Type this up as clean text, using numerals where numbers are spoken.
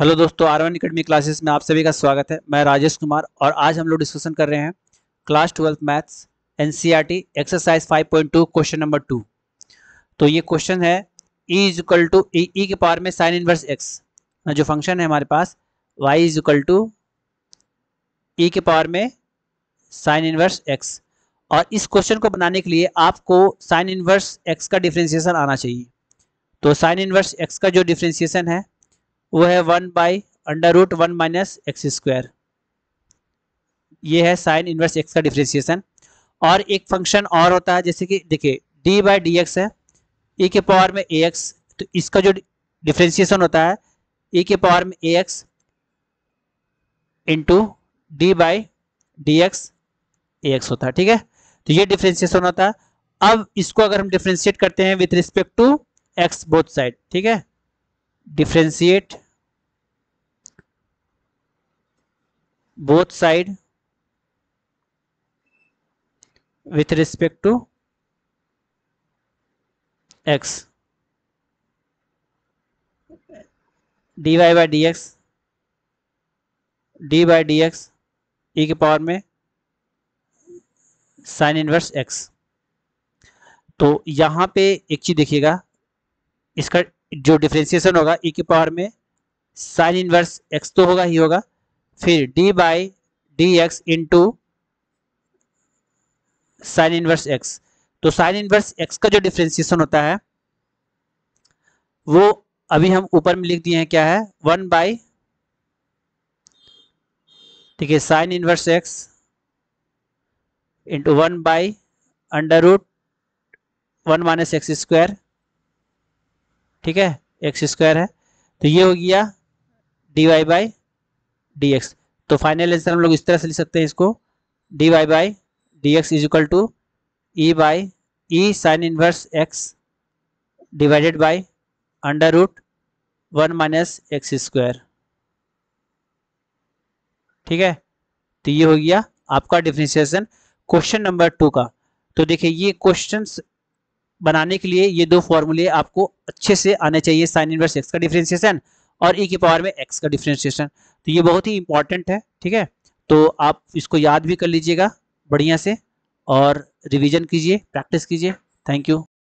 Hello दोस्तों, are N academy classes में आप सभी का स्वागत है। मैं राजेश कुमार और आज हम लोग डिस्कशन कर रहे हैं class 12 maths NCERT exercise 5.2 question number 2। तो ये क्वेश्चन है e is equal to e के पावर में साइन इनवर्स एक्स, जो फंक्शन है हमारे पास y is equal to e के पावर में साइन इनवर्स एक्स। और इस क्वेश्चन को बनाने के लिए आपको साइन इनवर्स एक्स का डिफ्रेंसिएशन आना चाहिए। तो साइन इनवर्स एक्स का जो डिफ्रेंसिएशन है वो है 1/√1 माइनस एक्स स्क्वायर। ये है साइन इनवर्स एक्स का डिफ्रेंसिएशन। और एक फंक्शन और होता है, जैसे कि देखिए d/dx है e के पावर में ax, तो इसका जो डिफ्रेंसिएशन होता है e के पावर में ax इंटू d/dx ax होता है। ठीक है, तो ये डिफ्रेंसिएशन होता है। अब इसको अगर हम डिफ्रेंशिएट करते हैं with respect to x both side, ठीक है, differentiate both side with respect to x, dy/dx e के पावर में साइन इनवर्स x। तो यहां पे एक चीज देखिएगा, इसका जो डिफ्रेंसिएशन होगा e की पावर में साइन इनवर्स x तो होगा ही होगा, फिर d/dx into sine inverse x। तो साइन इनवर्स x का जो डिफ्रेंसिएशन होता है वो अभी हम ऊपर में लिख दिए हैं, क्या है 1/, ठीक है, sine inverse x into 1/√1 minus x square, ठीक है, एक्स स्क्वायर है। तो ये हो गया dy/dx। तो फाइनल आंसर हम लोग इस तरह से लिख सकते हैं इसको, dy/dx is equal to e sine inverse x divided by √1 minus x square. ठीक है, तो ये हो गया आपका डिफरेंशिएशन क्वेश्चन नंबर 2 का। तो देखिए ये क्वेश्चंस बनाने के लिए ये दो फॉर्मूले आपको अच्छे से आने चाहिए, साइन इनवर्स एक्स का डिफरेंशिएशन और e की पावर में x का डिफरेंशिएशन। तो ये बहुत ही इंपॉर्टेंट है, ठीक है। तो आप इसको याद भी कर लीजिएगा बढ़िया से और रिवीजन कीजिए, प्रैक्टिस कीजिए। Thank you.